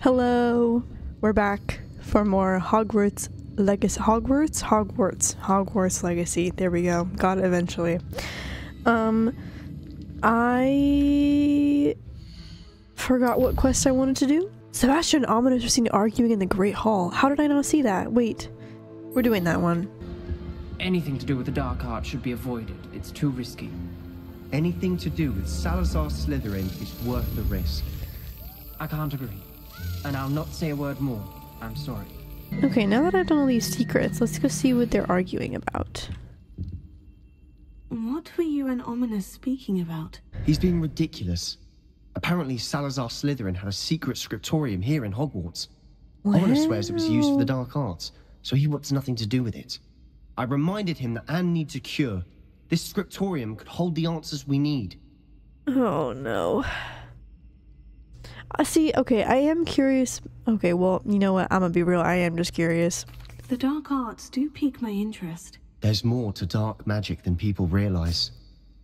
Hello, we're back for more Hogwarts Legacy. Hogwarts Legacy. There we go. Got it eventually. I forgot what quest I wanted to do. Sebastian and Ominis were seen arguing in the Great Hall. How did I not see that? Wait, we're doing that one. Anything to do with the Dark Art should be avoided. It's too risky. Anything to do with Salazar Slytherin is worth the risk. I can't agree. And I'll not say a word more. I'm sorry. Okay, now that I've done all these secrets, let's go see what they're arguing about. What were you and Ominis speaking about? He's being ridiculous. Apparently Salazar Slytherin had a secret scriptorium here in Hogwarts. Well... Ominis swears it was used for the dark arts, so he wants nothing to do with it. I reminded him that Anne needs a cure. This scriptorium could hold the answers we need. Oh no. See, okay, I am curious. Okay, well, you know what? I'm gonna be real. I am just curious. The dark arts do pique my interest. There's more to dark magic than people realize.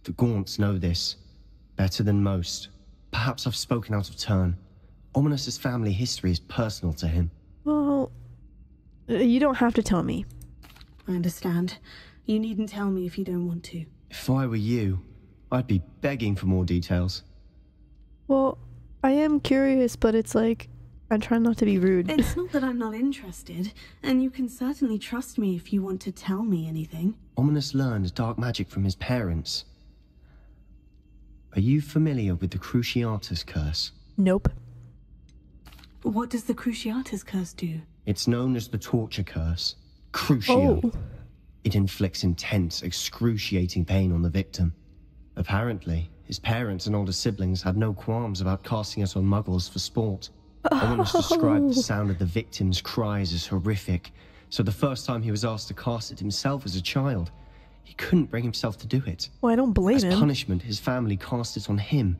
The Gaunts know this. Better than most. Perhaps I've spoken out of turn. Ominous's family history is personal to him. Well, you don't have to tell me. I understand. You needn't tell me if you don't want to. If I were you, I'd be begging for more details. Well... I am curious, but it's like, I try not to be rude. It's not that I'm not interested, and you can certainly trust me if you want to tell me anything. Ominis learned dark magic from his parents. Are you familiar with the Cruciatus Curse? Nope. What does the Cruciatus Curse do? It's known as the torture curse. Crucio. Oh. It inflicts intense, excruciating pain on the victim. Apparently... his parents and older siblings had no qualms about casting it on muggles for sport. Ominis described the sound of the victim's cries as horrific, so the first time he was asked to cast it himself as a child, he couldn't bring himself to do it. Well, I don't blame him. As punishment, his family cast it on him.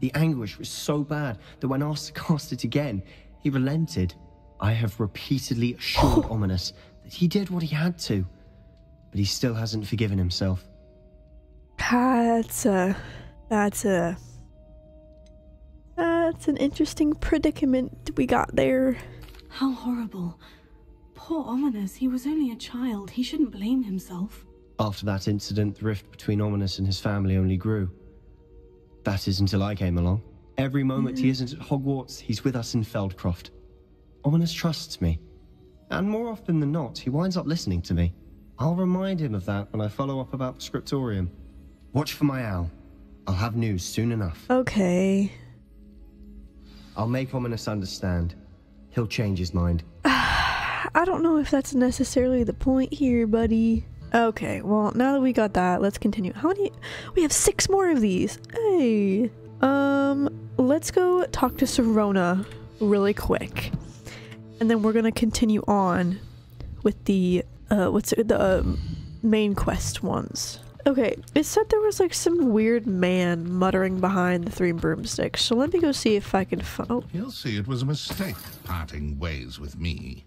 The anguish was so bad that when asked to cast it again, he relented. I have repeatedly assured Ominis that he did what he had to, but he still hasn't forgiven himself. That's an interesting predicament we got there. How horrible. Poor Ominis, he was only a child. He shouldn't blame himself. After that incident, the rift between Ominis and his family only grew. That is until I came along. Every moment he isn't at Hogwarts, he's with us in Feldcroft. Ominis trusts me. And more often than not, he winds up listening to me. I'll remind him of that when I follow up about the scriptorium. Watch for my owl. I'll have news soon enough. Okay. I'll make Ominis understand. He'll change his mind. I don't know if that's necessarily the point here, buddy. Okay, well, now that we got that, let's continue. How many? We have 6 more of these. Hey. Let's go talk to Sirona really quick. And then we're going to continue on with the, main quest ones. Okay, it said there was like some weird man muttering behind the 3 broomsticks, so let me go see if I can find... Oh. You'll see it was a mistake parting ways with me.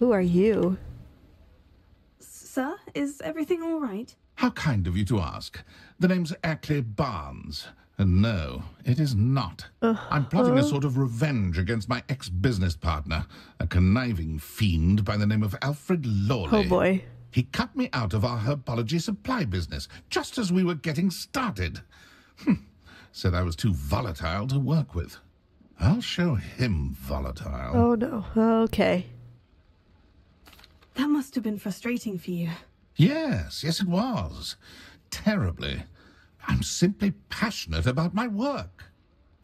Who are you? Sir, is everything all right? How kind of you to ask. The name's Ackley Barnes, and no, it is not. I'm plotting a sort of revenge against my ex-business partner, a conniving fiend by the name of Alfred Lawley. Oh boy. He cut me out of our Herbology supply business, just as we were getting started. Said I was too volatile to work with. I'll show him volatile. Oh no, okay. That must have been frustrating for you. Yes, yes it was. Terribly. I'm simply passionate about my work.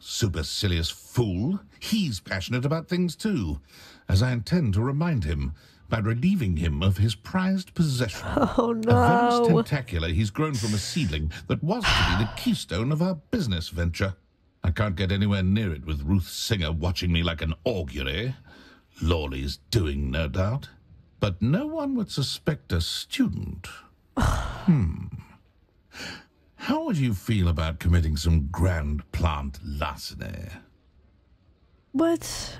Supercilious fool. He's passionate about things too, as I intend to remind him. By relieving him of his prized possession. Oh no. A venomous tentacula he's grown from a seedling that was to be the keystone of our business venture. I can't get anywhere near it with Ruth Singer watching me like an augury. Lawley's doing, no doubt. But no one would suspect a student. How would you feel about committing some grand plant larceny? What?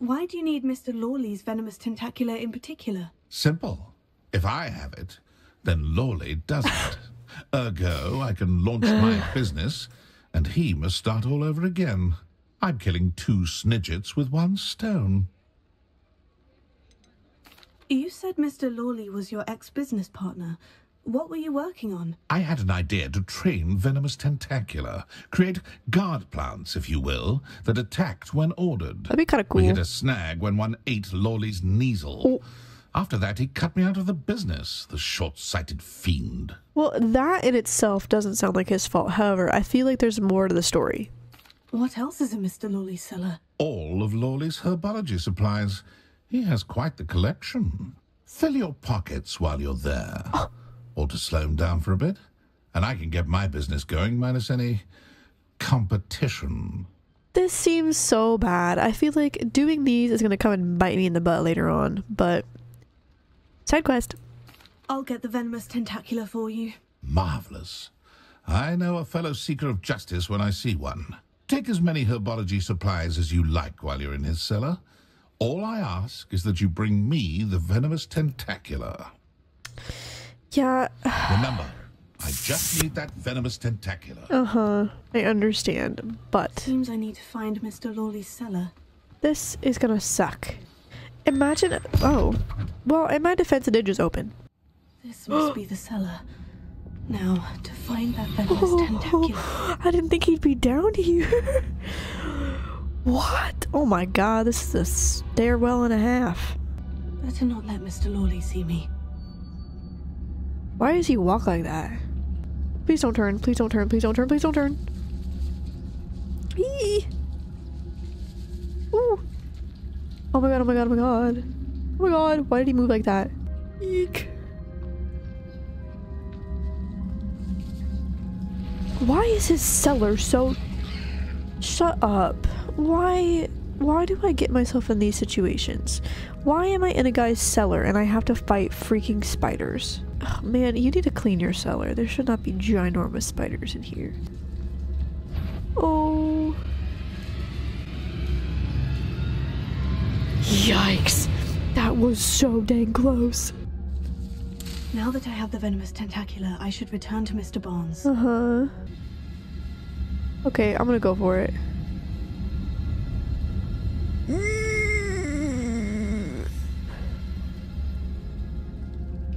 Why do you need Mr. Lawley's venomous tentacula in particular? Simple. If I have it, then Lawley doesn't. Ergo, I can launch my business, and he must start all over again. I'm killing two Snidgets with one stone. You said Mr. Lawley was your ex-business partner. What were you working on? I had an idea to train venomous tentacula. Create guard plants, if you will, that attacked when ordered. That'd be kind of cool. We hit a snag when one ate Lawley's Neasel. Oh. After that, he cut me out of the business, the short-sighted fiend. Well, that in itself doesn't sound like his fault. However, I feel like there's more to the story. What else is in Mr. Lawley's cellar? All of Lawley's herbology supplies. He has quite the collection. Fill your pockets while you're there. Oh. Or to slow him down for a bit. And I can get my business going, minus any competition. This seems so bad. I feel like doing these is going to come and bite me in the butt later on, but... Side quest. I'll get the venomous tentacula for you. Marvelous. I know a fellow seeker of justice when I see one. Take as many herbology supplies as you like while you're in his cellar. All I ask is that you bring me the venomous tentacula. Yeah. Remember, I just need that venomous tentacula. Uh-huh. I understand, but... Seems I need to find Mr. Lawley's cellar. This is gonna suck. Imagine, oh, well, in my defense, it did just open. This must be the cellar. Now, to find that venomous tentacula. I didn't think he'd be down here. What? Oh my god, this is a stairwell and a half. Better not let Mr. Lawley see me. Why does he walk like that? Please don't turn, please don't turn, please don't turn, please don't turn. Eee. Ooh. Oh my god, oh my god, oh my god. Oh my god, why did he move like that? Eek. Why is his cellar so... Shut up. Why do I get myself in these situations? Why am I in a guy's cellar and I have to fight freaking spiders? Oh, man, you need to clean your cellar. There should not be ginormous spiders in here. Oh... Yikes! That was so dang close. Now that I have the venomous tentacula, I should return to Mr. Barnes. Uh-huh. Okay, I'm gonna go for it.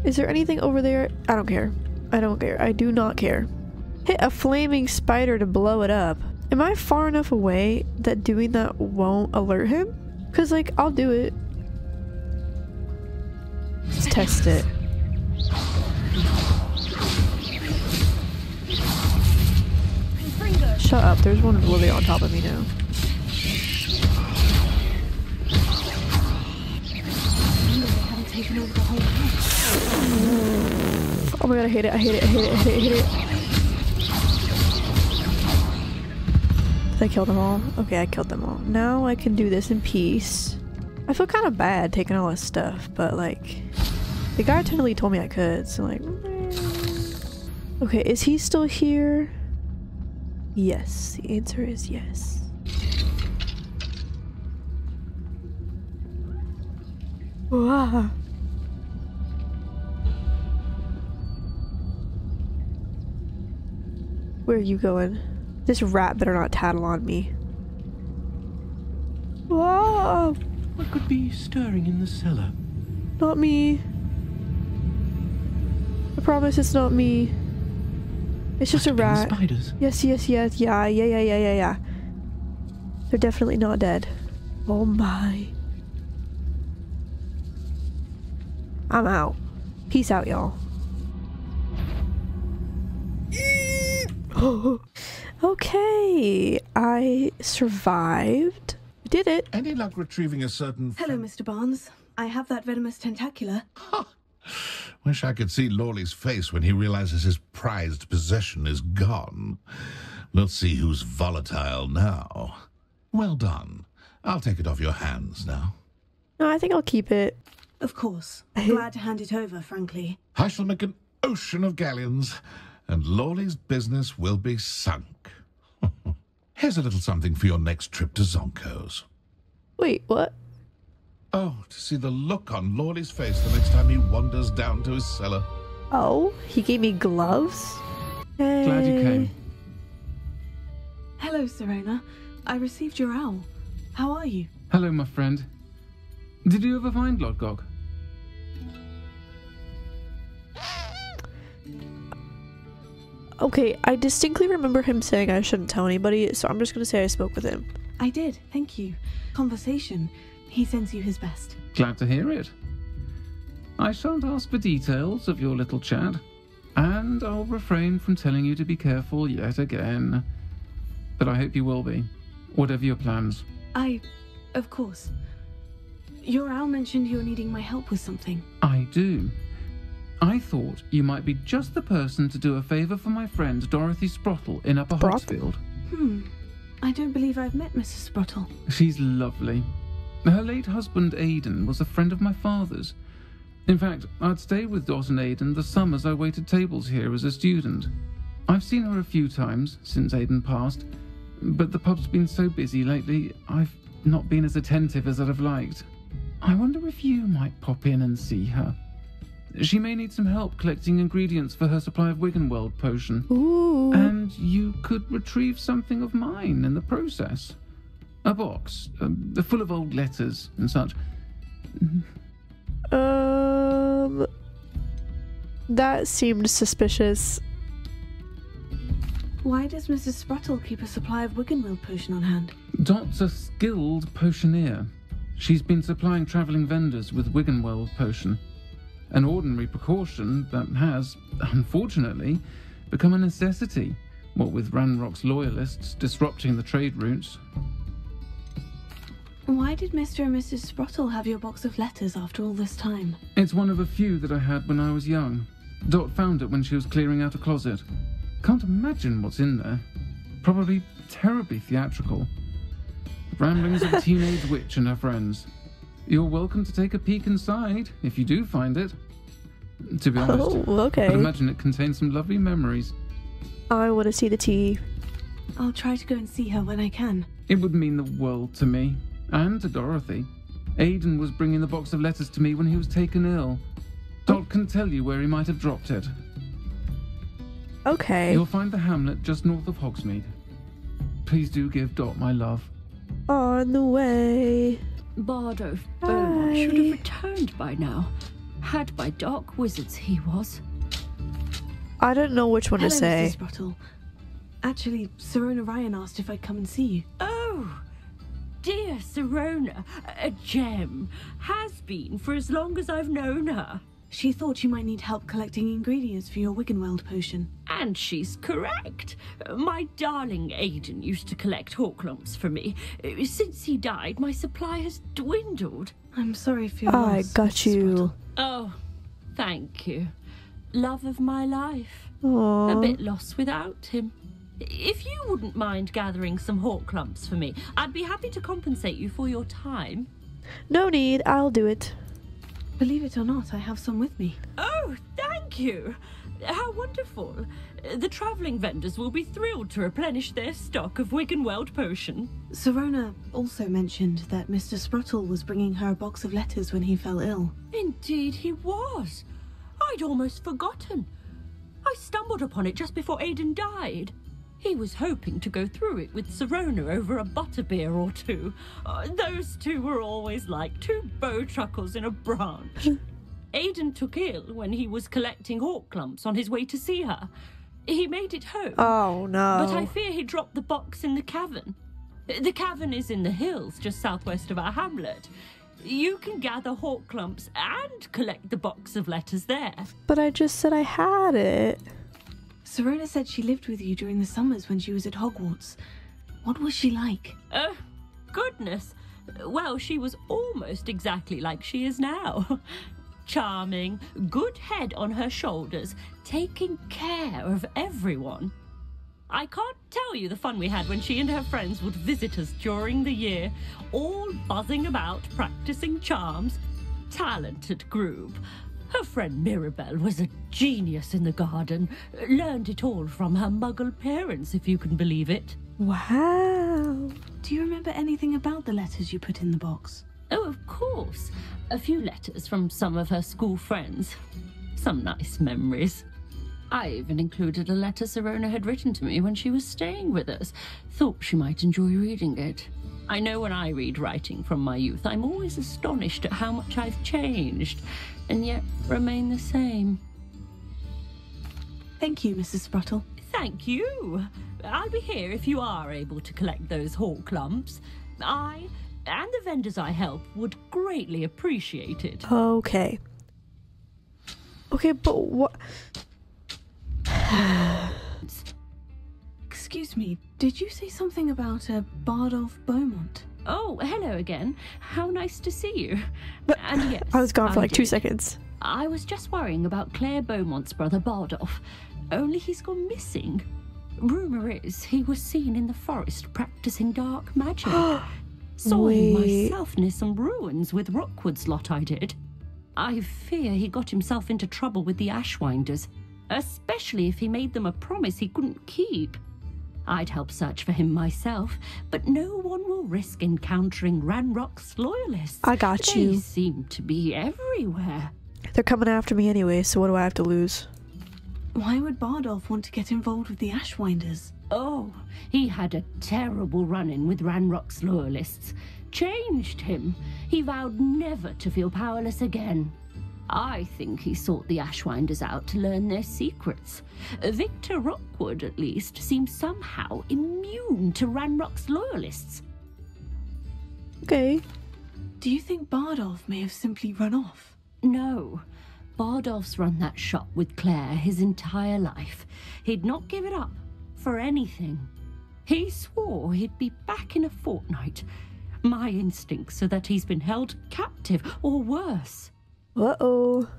Is there anything over there? I don't care. I don't care. I do not care. Hit a flaming spider to blow it up. Am I far enough away that doing that won't alert him? Because, like, I'll do it. Let's test it. Shut up, there's one literally on top of me now. Oh my god, I hate it, I hate it, I hate it, I hate it, I hate it. Did I kill them all? Okay, I killed them all. Now I can do this in peace. I feel kind of bad taking all this stuff, but like... The guy totally told me I could, so like... Okay, is he still here? Yes, the answer is yes. Wow. Where are you going? This rat better not tattle on me. Wow. What could be stirring in the cellar? Not me. I promise it's not me. It's just a rat. Spiders. Yes, yes, yes, yeah. They're definitely not dead. Oh my. I'm out. Peace out, y'all. Okay, I survived. Did it. Any luck retrieving a certain... Hello, Mr. Barnes. I have that venomous tentacula. Wish I could see Lawley's face when he realizes his prized possession is gone. Let's see who's volatile now. Well done. I'll take it off your hands now. No, I think I'll keep it. Of course. Glad to hand it over, frankly. I shall make an ocean of galleons, and Lawley's business will be sunk. Here's a little something for your next trip to Zonko's. Wait, what? Oh, to see the look on Lawley's face the next time he wanders down to his cellar. Oh, he gave me gloves? Hey. Glad you came. Hello, Sirona. I received your owl. How are you? Hello, my friend. Did you ever find Lord Gog? Okay, I distinctly remember him saying I shouldn't tell anybody, so I'm just gonna say I spoke with him. I did, thank you. Conversation. He sends you his best. Glad to hear it. I shan't ask for details of your little chat, and I'll refrain from telling you to be careful yet again. But I hope you will be, whatever your plans. Of course. Your owl mentioned you're needing my help with something. I do. I thought you might be just the person to do a favour for my friend Dorothy Sprottle in Upper Hogsfield. I don't believe I've met Mrs. Sprottle. She's lovely. Her late husband Aidan was a friend of my father's. In fact, I'd stay with Dot and Aidan the summers I waited tables here as a student. I've seen her a few times since Aidan passed, but the pub's been so busy lately I've not been as attentive as I'd have liked. I wonder if you might pop in and see her. She may need some help collecting ingredients for her supply of Wiggenweld potion. Ooh. And you could retrieve something of mine in the process. A box, full of old letters and such. That seemed suspicious. Why does Mrs. Sprottle keep a supply of Wiggenweld potion on hand? Dot's a skilled potioneer. She's been supplying travelling vendors with Wiggenweld potion. An ordinary precaution that has, unfortunately, become a necessity, what with Ranrok's loyalists disrupting the trade routes. Why did Mr. and Mrs. Sprottle have your box of letters after all this time? It's one of a few that I had when I was young. Dot found it when she was clearing out a closet. Can't imagine what's in there. Probably terribly theatrical. Ramblings of a teenage witch and her friends. You're welcome to take a peek inside, if you do find it. To be honest, I'd imagine it contains some lovely memories. I want to see the tea. I'll try to go and see her when I can. It would mean the world to me, and to Dorothy. Aidan was bringing the box of letters to me when he was taken ill. Dot can tell you where he might have dropped it. Okay. You'll find the hamlet just north of Hogsmeade. Please do give Dot my love. On the way. Bardolph Beaumont should have returned by now. Had by dark wizards he was. I don't know which one to say. Hello, Mrs. Sprottle. Actually, Sirona Ryan asked if I'd come and see you. Oh, dear Sirona, a gem. Has been for as long as I've known her. She thought you might need help collecting ingredients for your Wiggenweld potion. And she's correct. My darling Aidan used to collect Horklumps for me. Since he died, my supply has dwindled. I'm sorry for your loss. I got you. Oh, thank you. Love of my life. Aww. A bit lost without him. If you wouldn't mind gathering some Horklumps for me, I'd be happy to compensate you for your time. No need. I'll do it. Believe it or not, I have some with me. Oh, thank you. How wonderful. The travelling vendors will be thrilled to replenish their stock of Wiggenweld potion. Sirona also mentioned that Mr. Sprottle was bringing her a box of letters when he fell ill. Indeed he was. I'd almost forgotten. I stumbled upon it just before Aidan died. He was hoping to go through it with Sirona over a butterbeer or two. Those two were always like two bow truckles in a branch. Aidan took ill when he was collecting Horklumps on his way to see her. He made it home. Oh, no. But I fear he dropped the box in the cavern. The cavern is in the hills just southwest of our hamlet. You can gather Horklumps and collect the box of letters there. But I just said I had it. Sirona said she lived with you during the summers when she was at Hogwarts. What was she like? Oh, goodness. Well, she was almost exactly like she is now. Charming, good head on her shoulders, taking care of everyone. I can't tell you the fun we had when she and her friends would visit us during the year, all buzzing about, practicing charms. Talented group. Her friend Mirabelle was a genius in the garden. Learned it all from her muggle parents, if you can believe it. Wow. Do you remember anything about the letters you put in the box? Oh, of course. A few letters from some of her school friends. Some nice memories. I even included a letter Sirona had written to me when she was staying with us. Thought she might enjoy reading it. I know when I read writing from my youth, I'm always astonished at how much I've changed, and yet remain the same. Thank you, Mrs. Sprottle. Thank you. I'll be here if you are able to collect those Horklumps. I, and the vendors I help, would greatly appreciate it. Okay. Okay, but what... Excuse me, did you say something about a Bardolph Beaumont? Oh, hello again. How nice to see you. But and yes, I was gone for like 2 seconds. I was just worrying about Claire Beaumont's brother Bardolph, only he's gone missing. Rumour is he was seen in the forest practising dark magic. Saw him myself near some ruins with Rockwood's lot, I did. I fear he got himself into trouble with the Ashwinders, especially if he made them a promise he couldn't keep. I'd help search for him myself, but no one will risk encountering Ranrok's loyalists. I got you. They seem to be everywhere. They're coming after me anyway, so what do I have to lose? Why would Bardolph want to get involved with the Ashwinders? Oh, he had a terrible run-in with Ranrok's loyalists. Changed him. He vowed never to feel powerless again. I think he sought the Ashwinders out to learn their secrets. Victor Rockwood, at least, seems somehow immune to Ranrok's loyalists. Okay. Do you think Bardolph may have simply run off? No. Bardolph's run that shop with Claire his entire life. He'd not give it up for anything. He swore he'd be back in a fortnight. My instincts are that he's been held captive, or worse. Uh-oh.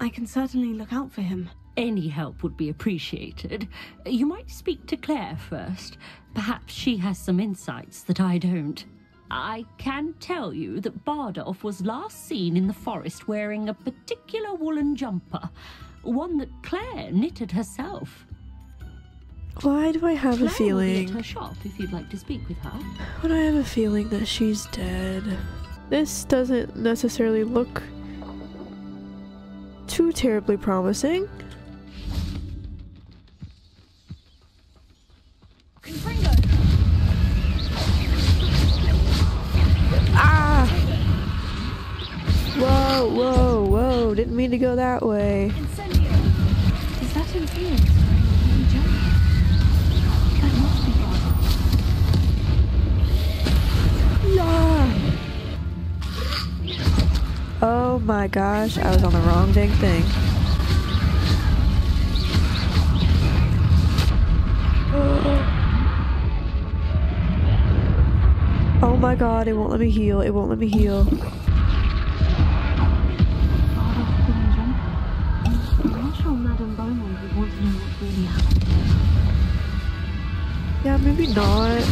I can certainly look out for him. Any help would be appreciated. You might speak to Claire first. Perhaps she has some insights that I don't. I can tell you that Bardolph was last seen in the forest wearing a particular woolen jumper, one that Claire knitted herself. Why do I have a feeling? Claire will be at her shop if you'd like to speak with her. But I have a feeling that she's dead. This doesn't necessarily look too terribly promising. Ah! Whoa, whoa, whoa! Didn't mean to go that way. Is that infused? Oh my gosh, I was on the wrong dang thing. Oh my god, it won't let me heal, it won't let me heal. Yeah, maybe not.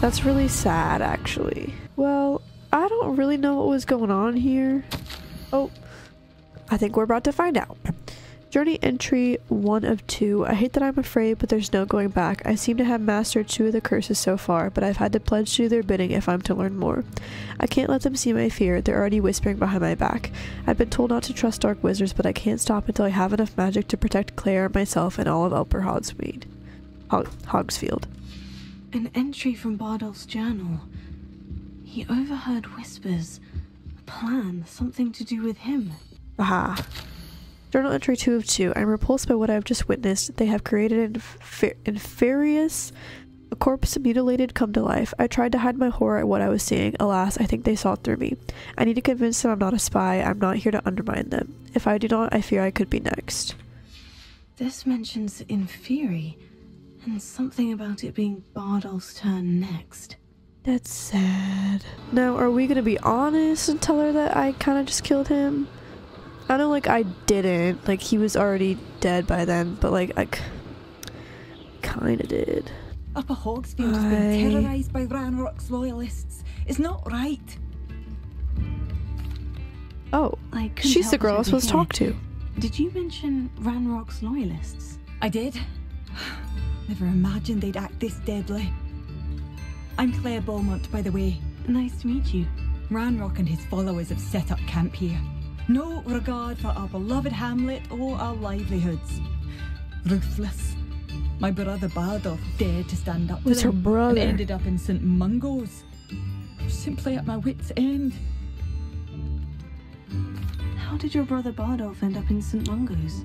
That's really sad, actually. Well, I don't really know what was going on here. Oh, I think we're about to find out. Journey entry 1 of 2. I hate that I'm afraid, but there's no going back. I seem to have mastered 2 of the curses so far, but I've had to pledge to do their bidding if I'm to learn more. I can't let them see my fear. They're already whispering behind my back. I've been told not to trust dark wizards, but I can't stop until I have enough magic to protect Claire, myself, and all of Upper Hogsfield. An entry from Bardolph's journal. He overheard whispers. A plan, something to do with him. Aha. Journal entry 2 of 2. I'm repulsed by what I've just witnessed. They have created an inferious corpse mutilated come to life. I tried to hide my horror at what I was seeing. Alas, I think they saw through me. I need to convince them I'm not a spy. I'm not here to undermine them. If I do not, I fear I could be next. This mentions Inferi. And something about it being Bardolph's turn next. That's sad. Now, are we gonna be honest and tell her that I kind of just killed him? I know, like, I didn't. Like, he was already dead by then, but, like, I kind of did. Upper Hogsfield has been terrorized by Ranrok's loyalists. It's not right. Oh, she's the girl I was supposed to talk to. Did you mention Ranrok's loyalists? I did. Never imagined they'd act this deadly. I'm Claire Beaumont, by the way. Nice to meet you. Ranrok and his followers have set up camp here. No regard for our beloved hamlet or our livelihoods. Ruthless. My brother Bardolph dared to stand up to them and ended up in St. Mungo's. Simply at my wit's end. How did your brother Bardolph end up in St. Mungo's?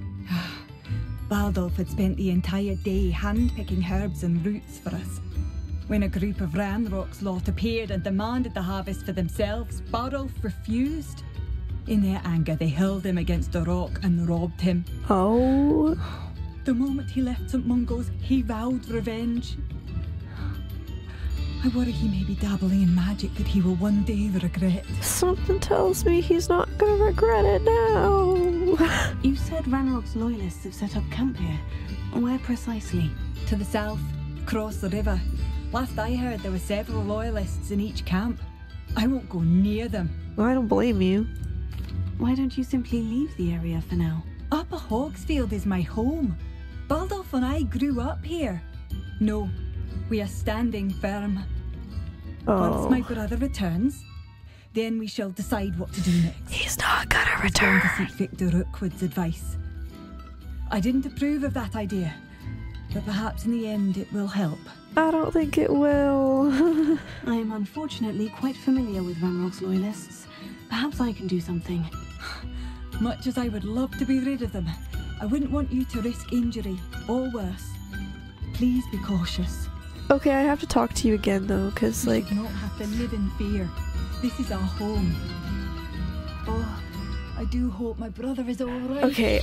Bardolph had spent the entire day hand-picking herbs and roots for us. When a group of Ranrock's lot appeared and demanded the harvest for themselves, Bardolph refused. In their anger, they hurled him against a rock and robbed him. Oh. The moment he left St. Mungo's, he vowed revenge. I worry he may be dabbling in magic that he will one day regret. Something tells me he's not gonna regret it now. You said Ranrock's loyalists have set up camp here. Where precisely? To the south, across the river. Last I heard, there were several loyalists in each camp. I won't go near them. Well, I don't blame you. Why don't you simply leave the area for now? Upper Hogsfield is my home. Bardolph and I grew up here. No. We are standing firm. Oh. Once my brother returns, then we shall decide what to do next. He's not gonna return. I seek Victor Rockwood's advice. I didn't approve of that idea, but perhaps in the end it will help. I don't think it will. I am unfortunately quite familiar with Ranrock's loyalists. Perhaps I can do something. Much as I would love to be rid of them, I wouldn't want you to risk injury or worse. Please be cautious. Okay, I have to talk to you again though, because like... You don't have to live in fear. This is our home. Oh, I do hope my brother is alright. Okay,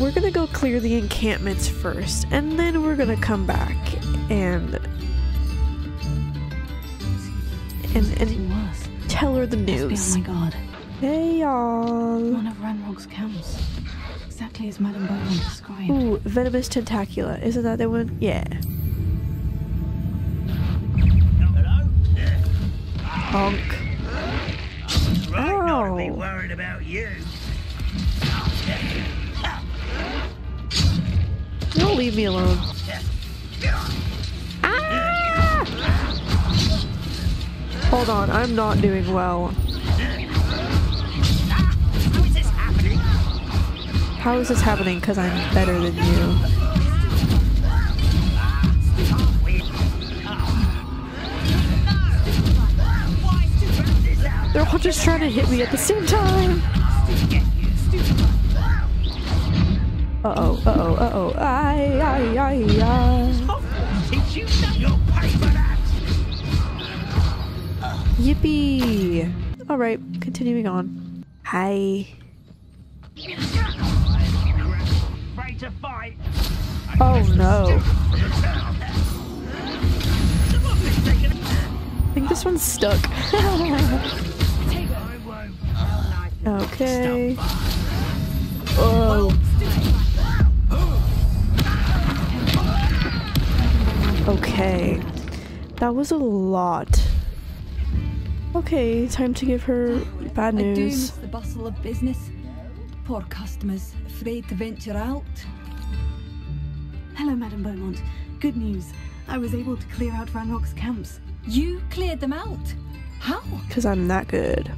we're gonna go clear the encampments first, and then we're gonna come back and tell her the news. Oh my god. Hey y'all. One of Ranrock's camps. Exactly as Madame Beaumont described. Ooh, venomous tentacula. Isn't that the one? Yeah. Honk. I'll be worried about you. Don't leave me alone. Ah! Hold on, I'm not doing well. How is this happening? Because I'm better than you. They're all just trying to hit me at the same time! Uh-oh, uh-oh, uh-oh. Ay, ay, ay, ay. Yippee! Alright, continuing on. Hi. Oh no. I think this one's stuck. Okay. Oh. Okay. That was a lot. Okay, time to give her bad news. I do miss the bustle of business. Poor customers, afraid to venture out. Hello, Madame Beaumont. Good news. I was able to clear out Ranrock's camps. You cleared them out? How? Because I'm that good.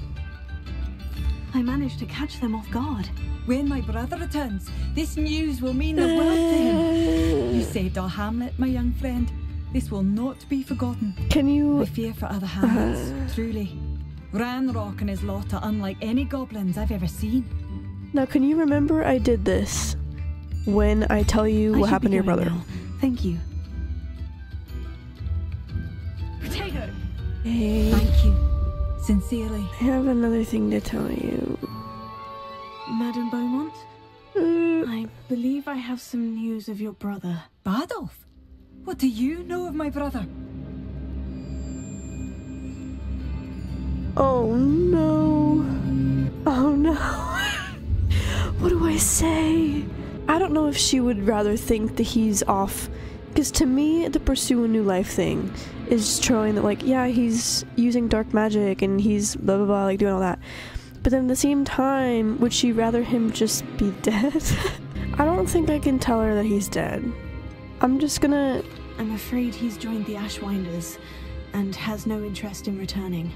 I managed to catch them off guard. When my brother returns, this news will mean the world to him. You saved our hamlet, my young friend. This will not be forgotten. Can you... I fear for other hamlets, truly. Ranrok and his lot are unlike any goblins I've ever seen. Now, can you remember I did this when I tell you what happened to your brother? Now. Thank you. Potato! Hey. Thank you. Sincerely. I have another thing to tell you. Madame Beaumont? I believe I have some news of your brother. Bardolph? What do you know of my brother? Oh no. Oh no. What do I say? I don't know if she would rather think that he's off. Because to me, the pursue a new life thing is showing that, like, yeah, he's using dark magic and he's blah blah blah, like doing all that. But then at the same time, would she rather him just be dead? I don't think I can tell her that he's dead. I'm just gonna... I'm afraid he's joined the Ashwinders and has no interest in returning.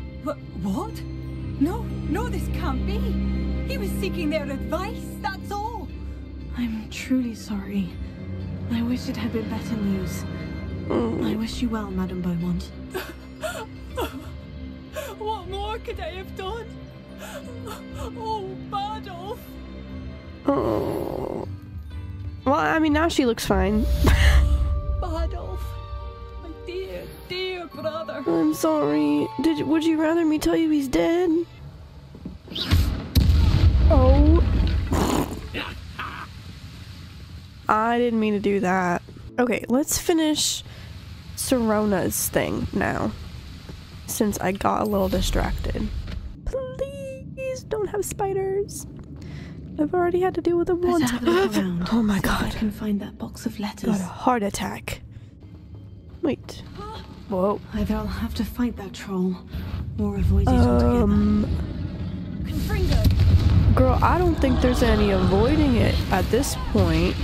What? No, this can't be. He was seeking their advice, that's all. I'm truly sorry. I wish it had been better news. I wish you well, Madame Beaumont. What more could I have done? Oh, Bardolph. Oh. Well, I mean, now she looks fine. Bardolph, my dear, dear brother. I'm sorry. Would you rather me tell you he's dead? Oh. I didn't mean to do that. Okay, let's finish Sirona's thing now, since I got a little distracted. Please don't have spiders. I've already had to deal with them once. Oh my god. I can find that box of letters. Got a heart attack. Wait. Whoa. Either I'll have to fight that troll or avoid it altogether. Confringo. Girl, I don't think there's any avoiding it at this point.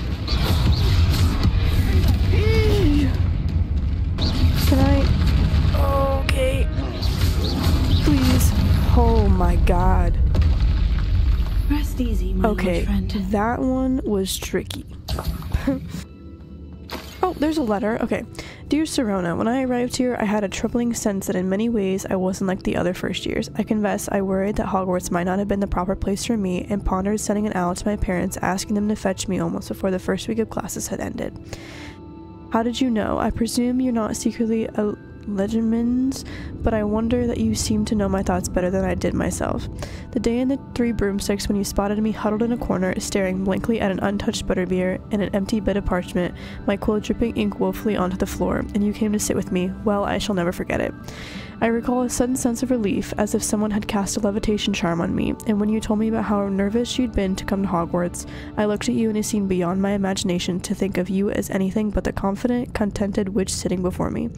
Can I? Okay. Please. Oh my god. Rest easy, my good friend. Okay, that one was tricky. Oh, there's a letter. Okay. Dear Sirona, when I arrived here, I had a troubling sense that in many ways I wasn't like the other first years. I confess, I worried that Hogwarts might not have been the proper place for me and pondered sending an owl to my parents, asking them to fetch me almost before the first week of classes had ended. How did you know? I presume you're not secretly a legendmans, but I wonder that you seem to know my thoughts better than I did myself. The day in the three broomsticks when you spotted me huddled in a corner, staring blankly at an untouched butterbeer and an empty bit of parchment, my quill dripping ink woefully onto the floor, and you came to sit with me. Well, I shall never forget it. I recall a sudden sense of relief, as if someone had cast a levitation charm on me, and when you told me about how nervous you'd been to come to Hogwarts, I looked at you and it seemed beyond my imagination to think of you as anything but the confident, contented witch sitting before me.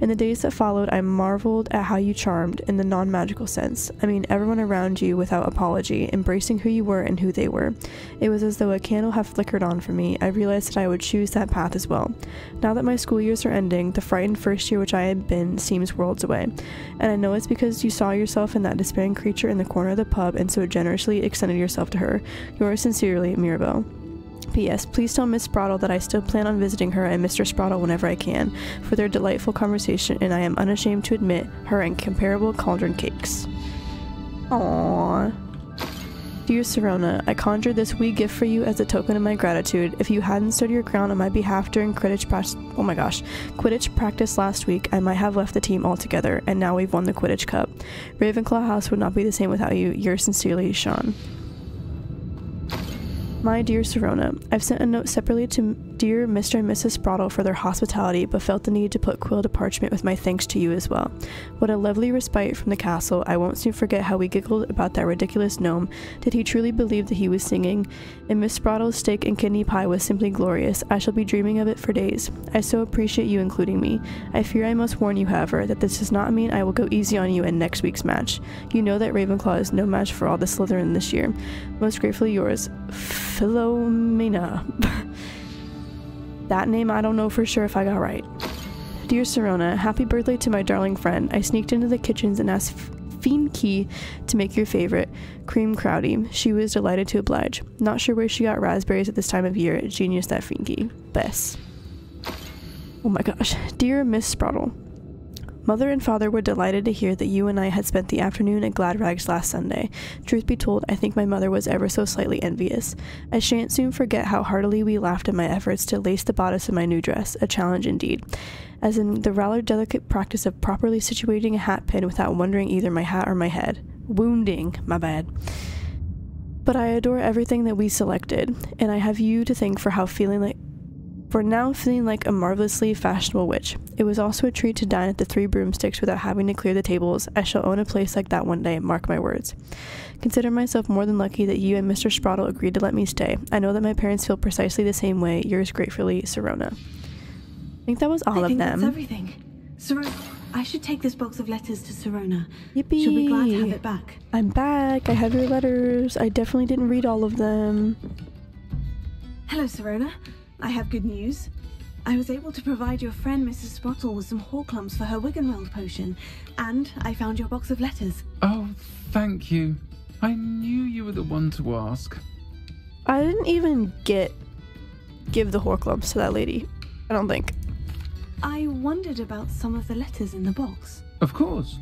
In the days that followed, I marveled at how you charmed, in the non-magical sense. I mean, everyone around you without apology, embracing who you were and who they were. It was as though a candle had flickered on for me. I realized that I would choose that path as well. Now that my school years are ending, the frightened first year which I had been seems worlds away. And I know it's because you saw yourself in that despairing creature in the corner of the pub and so generously extended yourself to her. Yours sincerely, Mirabelle. P.S. Please tell Miss Sprottle that I still plan on visiting her and Mr. Sprottle whenever I can for their delightful conversation, and I am unashamed to admit her incomparable cauldron cakes. Aww. Dear Sirona, I conjured this wee gift for you as a token of my gratitude. If you hadn't stood your ground on my behalf during Quidditch practice last week, I might have left the team altogether, and now we've won the Quidditch Cup. Ravenclaw House would not be the same without you. Yours sincerely, Sean. My dear Sirona, I've sent a note separately to dear Mr. and Mrs. Sprottle for their hospitality, but felt the need to put quill to parchment with my thanks to you as well. What a lovely respite from the castle. I won't soon forget how we giggled about that ridiculous gnome. Did he truly believe that he was singing? And Miss Sprottle's steak and kidney pie was simply glorious. I shall be dreaming of it for days. I so appreciate you including me. I fear I must warn you, however, that this does not mean I will go easy on you in next week's match. You know that Ravenclaw is no match for all the Slytherin this year. Most gratefully yours, Philomena. That name I don't know for sure if I got right. Dear Sirona, happy birthday to my darling friend. I sneaked into the kitchens and asked Fienkie to make your favorite, cream crowdie. She was delighted to oblige. Not sure where she got raspberries at this time of year. Genius, that Fienkie. Bess. Oh my gosh. Dear Miss Sprottle, Mother and father were delighted to hear that you and I had spent the afternoon at Gladrag's last Sunday. Truth be told, I think my mother was ever so slightly envious. I shan't soon forget how heartily we laughed at my efforts to lace the bodice of my new dress, a challenge indeed, as in the rather delicate practice of properly situating a hat pin without wondering either my hat or my head. Wounding, my bad. But I adore everything that we selected, and I have you to thank for now feeling like a marvelously fashionable witch. It was also a treat to dine at the Three Broomsticks without having to clear the tables. I shall own a place like that one day, mark my words. Consider myself more than lucky that you and Mr. Sprottle agreed to let me stay. I know that my parents feel precisely the same way. Yours gratefully, Sirona. I think that was all of them. That's everything. Sirona, I should take this box of letters to Sirona. Yippee! She'll be glad to have it back. I'm back. I have your letters. I definitely didn't read all of them. Hello, Sirona. I have good news. I was able to provide your friend Mrs. Sprottle with some Horklumps for her Wiggenweld potion, and I found your box of letters. Oh, thank you. I knew you were the one to ask. I didn't even give the Horklumps to that lady, I don't think. I wondered about some of the letters in the box. Of course.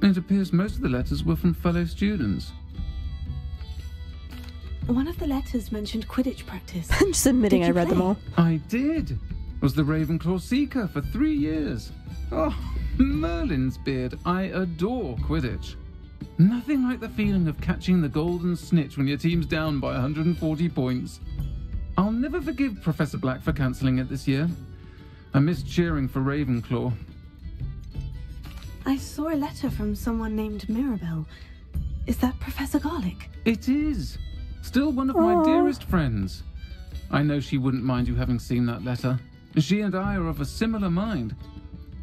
It appears most of the letters were from fellow students. One of the letters mentioned Quidditch practice. I'm just admitting I read them all. I did. Was the Ravenclaw Seeker for 3 years. Oh, Merlin's beard. I adore Quidditch. Nothing like the feeling of catching the golden snitch when your team's down by 140 points. I'll never forgive Professor Black for cancelling it this year. I miss cheering for Ravenclaw. I saw a letter from someone named Mirabelle. Is that Professor Garlic? It is. Still one of my dearest friends. I know she wouldn't mind you having seen that letter. She and I are of a similar mind,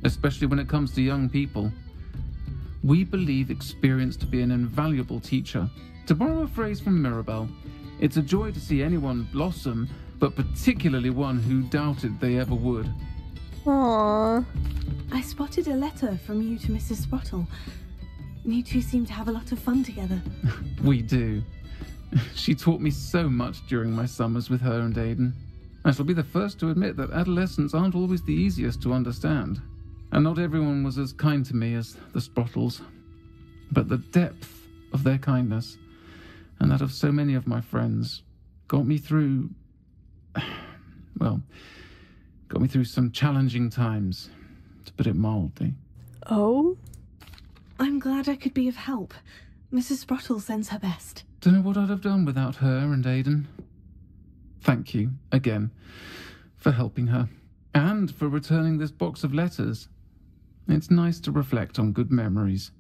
especially when it comes to young people. We believe experience to be an invaluable teacher. To borrow a phrase from Mirabelle, it's a joy to see anyone blossom, but particularly one who doubted they ever would. Aww. I spotted a letter from you to Mrs. Sprottle. You two seem to have a lot of fun together. We do. She taught me so much during my summers with her and Aidan. I shall be the first to admit that adolescents aren't always the easiest to understand. And not everyone was as kind to me as the Sprottles. But the depth of their kindness, and that of so many of my friends, got me through... well, got me through some challenging times, to put it mildly. Oh? I'm glad I could be of help. Mrs. Sprottle sends her best. Don't know what I'd have done without her and Aidan. Thank you, again, for helping her. And for returning this box of letters. It's nice to reflect on good memories.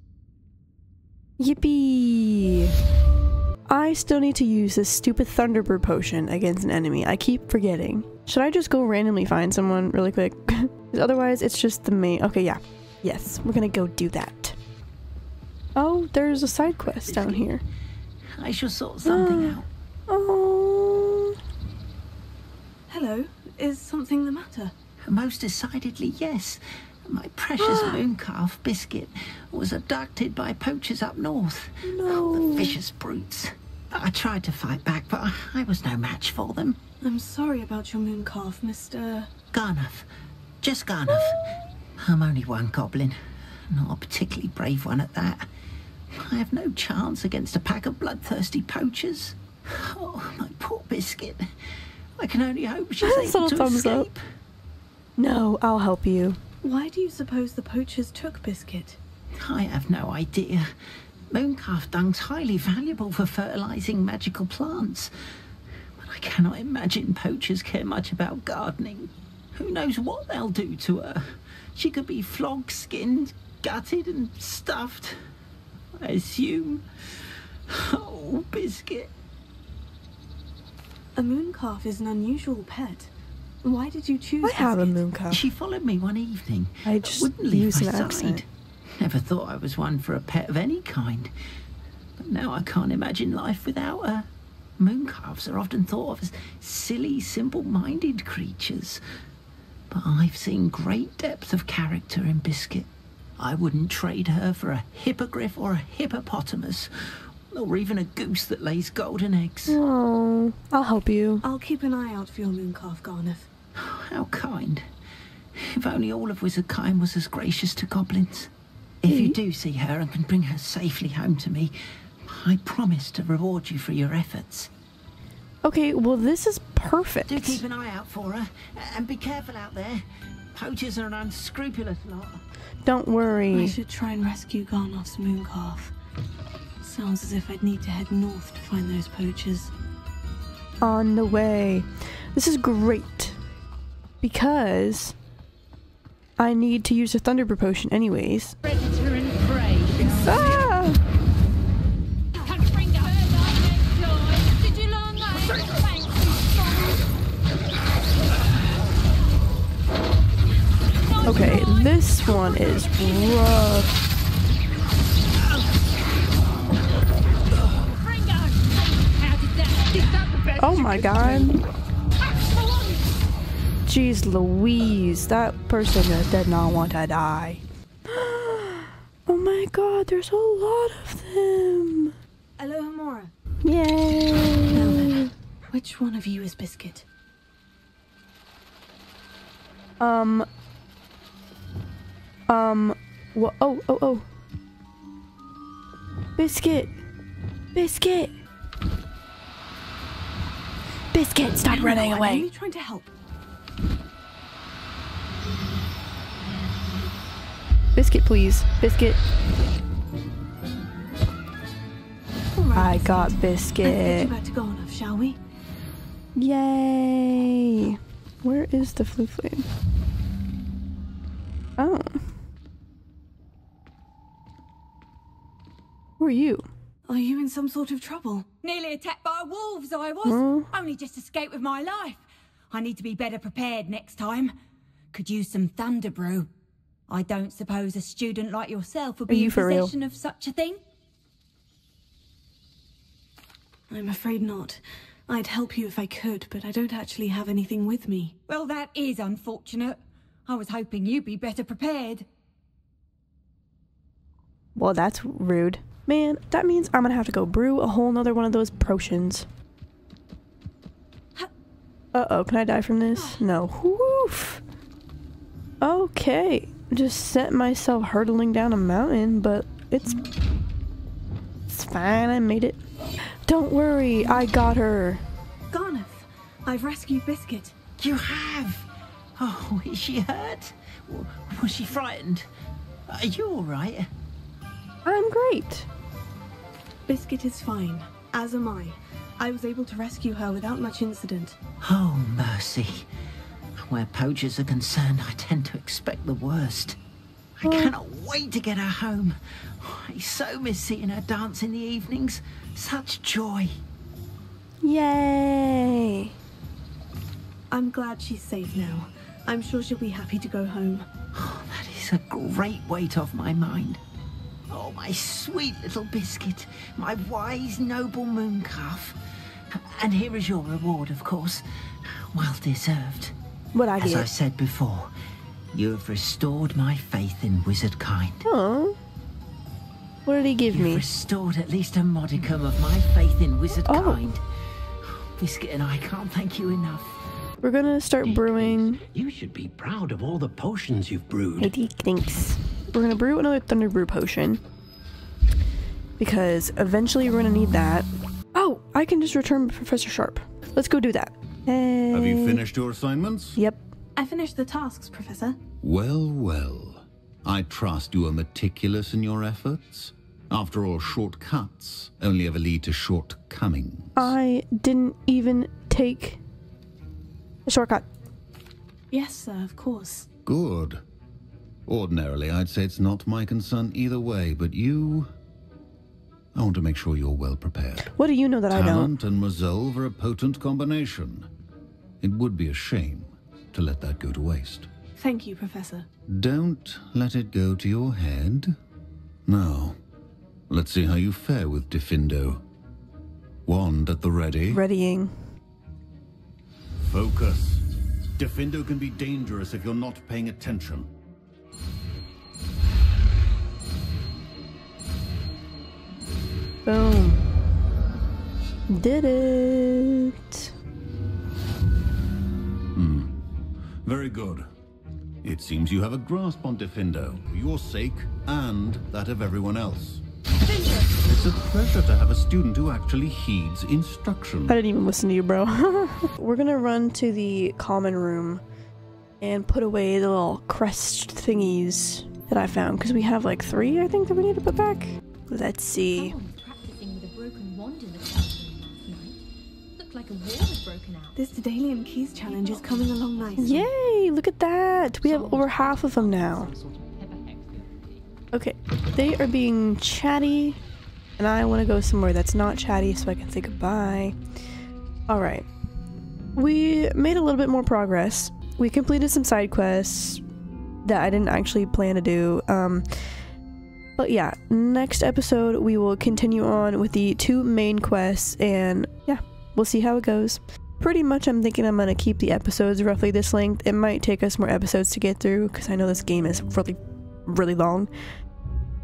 Yippee! I still need to use this stupid Thunderbird potion against an enemy. I keep forgetting. Should I just go randomly find someone really quick? Otherwise, it's just the main... Okay, yeah. Yes, we're gonna go do that. Oh, there's a side quest down here. I shall sort something out. Oh. Hello. Is something the matter? Most decidedly, yes. My precious mooncalf, Biscuit, was abducted by poachers up north. No. Oh, the vicious brutes. I tried to fight back, but I was no match for them. I'm sorry about your mooncalf, Mr... Garnath. Just Garnath. I'm only one goblin. Not a particularly brave one at that. I have no chance against a pack of bloodthirsty poachers. Oh, my poor Biscuit. I can only hope she's able to escape. No, I'll help you. Why do you suppose the poachers took Biscuit? I have no idea. Mooncalf dung's highly valuable for fertilizing magical plants. But I cannot imagine poachers care much about gardening. Who knows what they'll do to her? She could be flogged, skinned, gutted and stuffed, I assume. Oh, Biscuit. A mooncalf is an unusual pet. Why did you choose Biscuit? I have a mooncalf. She followed me one evening. I just wouldn't leave my side. Never thought I was one for a pet of any kind. But now I can't imagine life without her. Mooncalves are often thought of as silly, simple-minded creatures. But I've seen great depth of character in Biscuit. I wouldn't trade her for a hippogriff or a hippopotamus, or even a goose that lays golden eggs. Oh, I'll help you. I'll keep an eye out for your mooncalf, Garnath. How kind. If only all of Wizardkind was as gracious to goblins. If you do see her and can bring her safely home to me, I promise to reward you for your efforts. Okay, well, this is perfect. Do keep an eye out for her, and be careful out there. Poachers are an unscrupulous lot. Don't worry. I should try and rescue Garnath's mooncalf. Sounds as if I'd need to head north to find those poachers. On the way. This is great, because I need to use a Thunderbrew potion anyways. Predator and prey. Ah! Can't bring her right next door. Did you learn that? Okay, this one is rough. Oh my god. Jeez Louise, that person did not want to die. Oh my god, there's a lot of them. Aloha Mora. Yay. Now then, which one of you is Biscuit? Oh. Biscuit! Biscuit, stop running away! I'm only trying to help. Biscuit, please. Biscuit. Right, I got Biscuit. I think we're about to go enough, shall we? Yay! Where is the flu flame? Oh. Who are you? Are you in some sort of trouble? Nearly attacked by wolves, I was. Only just escaped with my life. I need to be better prepared next time. Could use some Thunderbrew. I don't suppose a student like yourself would be in possession of such a thing? I'm afraid not. I'd help you if I could, but I don't actually have anything with me. Well, that is unfortunate. I was hoping you'd be better prepared. Well, that's rude. Man, that means I'm gonna have to go brew a whole nother one of those potions. Uh-oh, can I die from this? No. Woof! Okay. Just set myself hurtling down a mountain, but it's fine, I made it. Don't worry, I got her. Garnath, I've rescued Biscuit. You have? Oh, is she hurt? Was she frightened? Are you alright? I'm great. Biscuit is fine, as am I. I was able to rescue her without much incident. Oh, mercy. Where poachers are concerned, I tend to expect the worst. I cannot wait to get her home. I so miss seeing her dance in the evenings. Such joy. Yay. I'm glad she's safe now. I'm sure she'll be happy to go home. Oh, that is a great weight off my mind. Oh, my sweet little Biscuit, my wise, noble mooncalf. And here is your reward, of course. Well deserved. What I get? As I said before, you have restored my faith in wizard kind. Oh. What did he give me? You've restored at least a modicum of my faith in wizard kind. Biscuit and I can't thank you enough. We're gonna start brewing. You should be proud of all the potions you've brewed. Thanks. We're gonna brew another Thunderbrew potion because eventually we're gonna need that. Oh, I can just return Professor Sharp. Let's go do that. Hey. Have you finished your assignments? Yep. I finished the tasks, Professor. Well, well. I trust you are meticulous in your efforts. After all, shortcuts only ever lead to shortcomings. I didn't even take a shortcut. Yes, sir, of course. Good. Ordinarily, I'd say it's not my concern either way, but you... I want to make sure you're well prepared. What do you know that I don't? Talent and resolve are a potent combination. It would be a shame to let that go to waste. Thank you, Professor. Don't let it go to your head. Now, let's see how you fare with Defindo. Wand at the ready. Readying. Focus. Defindo can be dangerous if you're not paying attention. Boom. Did it. Very good. It seems you have a grasp on Defindo, for your sake and that of everyone else. It's a pleasure to have a student who actually heeds instruction. I didn't even listen to you, bro. We're gonna run to the common room and put away the little crest thingies that I found, because we have like 3, I think, that we need to put back. Let's see. Like a war has broken out. This Dedalian Keys challenge is coming along nicely. Yay! Look at that! We have over half of them now. Okay, they are being chatty, and I want to go somewhere that's not chatty so I can say goodbye. Alright. We made a little bit more progress. We completed some side quests that I didn't actually plan to do. But yeah, next episode we will continue on with the 2 main quests, and yeah. We'll see how it goes. Pretty much I'm thinking I'm gonna keep the episodes roughly this length. It might take us more episodes to get through because I know this game is really long,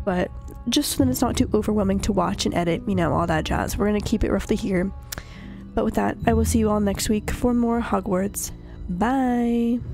but just so that it's not too overwhelming to watch and edit, you know, all that jazz, we're gonna keep it roughly here. But with that, I will see you all next week for more Hogwarts. Bye!